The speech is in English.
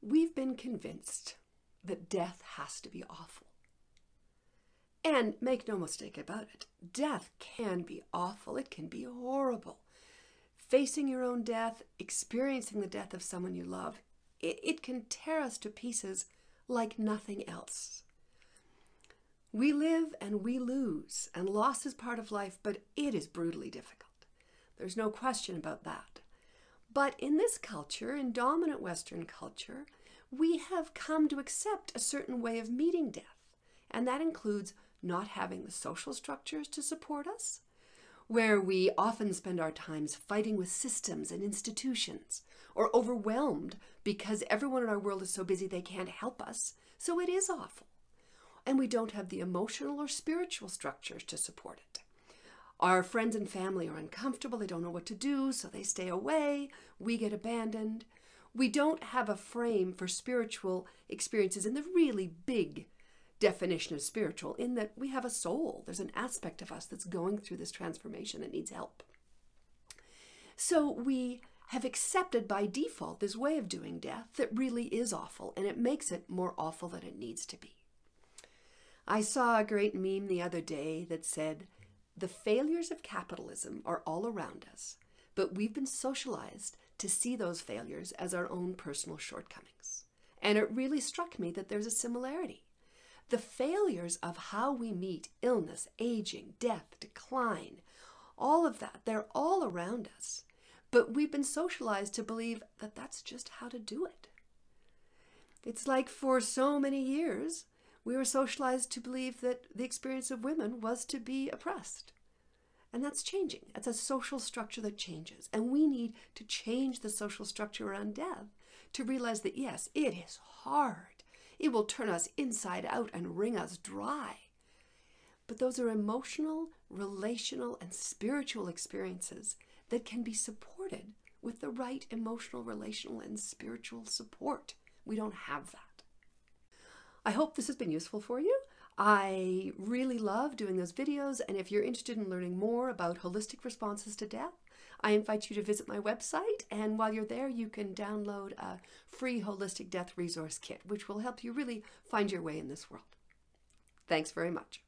We've been convinced that death has to be awful. And make no mistake about it, death can be awful. It can be horrible. Facing your own death, experiencing the death of someone you love, it can tear us to pieces like nothing else. We live and we lose, and loss is part of life, but it is brutally difficult. There's no question about that. But in this culture, in dominant Western culture, we have come to accept a certain way of meeting death. And that includes not having the social structures to support us, where we often spend our times fighting with systems and institutions, or overwhelmed because everyone in our world is so busy they can't help us, so it is awful. And we don't have the emotional or spiritual structures to support it. Our friends and family are uncomfortable, they don't know what to do, so they stay away, we get abandoned. We don't have a frame for spiritual experiences in the really big definition of spiritual, in that we have a soul. There's an aspect of us that's going through this transformation that needs help. So we have accepted by default this way of doing death that really is awful, and it makes it more awful than it needs to be. I saw a great meme the other day that said, "The failures of capitalism are all around us, but we've been socialized to see those failures as our own personal shortcomings." And it really struck me that there's a similarity. The failures of how we meet illness, aging, death, decline, all of that, they're all around us. But we've been socialized to believe that that's just how to do it. It's like for so many years, we were socialized to believe that the experience of women was to be oppressed. And that's changing. It's a social structure that changes. And we need to change the social structure around death to realize that, yes, it is hard. It will turn us inside out and wring us dry. But those are emotional, relational, and spiritual experiences that can be supported with the right emotional, relational, and spiritual support. We don't have that. I hope this has been useful for you. I really love doing those videos, and if you're interested in learning more about holistic responses to death, I invite you to visit my website, and while you're there, you can download a free holistic death resource kit, which will help you really find your way in this world. Thanks very much.